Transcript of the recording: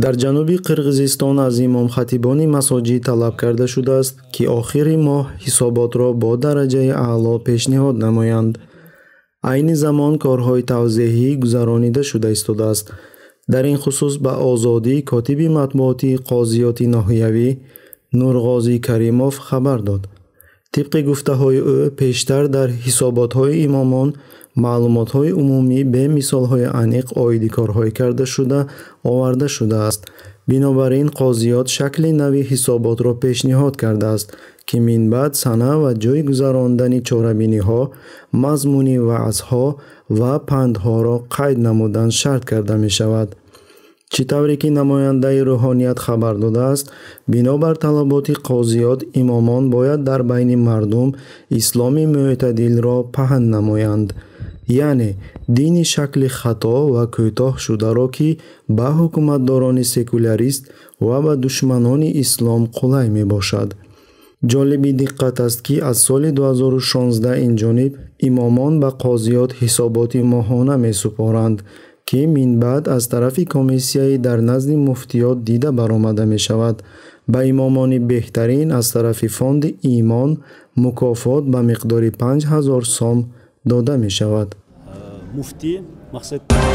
در جنوب قرغیزستان از امام خطیبان مساجد طلب کرده شده است که آخر ماه حسابات را با درجه اعلا پیشنهاد نمایند. عین زمان کارهای توضیحی گذرانیده شده استوده است. در این خصوص به آزادی کاتب مطبوعاتی قاضیات ناحیوی نورغازی کریموف خبر داد. طبق گفته های او پیشتر در حسابات های امامان معلومات های عمومی به مثال های انیق آیدی کارهای کرده شده آورده شده است. بنابراین قاضیات شکل نوی حسابات را پیشنهاد کرده است که من بعد سنه و جای گذراندن چاربینی ها، مضمونی وعظ ها و پندها را قید نمودن شرط کرده می شود. چطوری که نماینده روحانیت خبر داده است، بنابر طلبات قاضیات امامان باید در بین مردم اسلامی معتدل را پهن نمایند، یعنی دین شکل خطا و کوتاه شده را که به حکومتداران سکولاریست و به دشمنان اسلام قلای می باشد. جالب دقت است که از سال 2016 این جانب امامان به قاضیات حسابات ماهانه می سپارند که من بعد از طرف کمیسیه در نزد مفتیات دیده برآمده می شود. به امامان بهترین از طرف فاند ایمان مکافات به مقدار 5000 سوم داده می شود. مفتی مقصد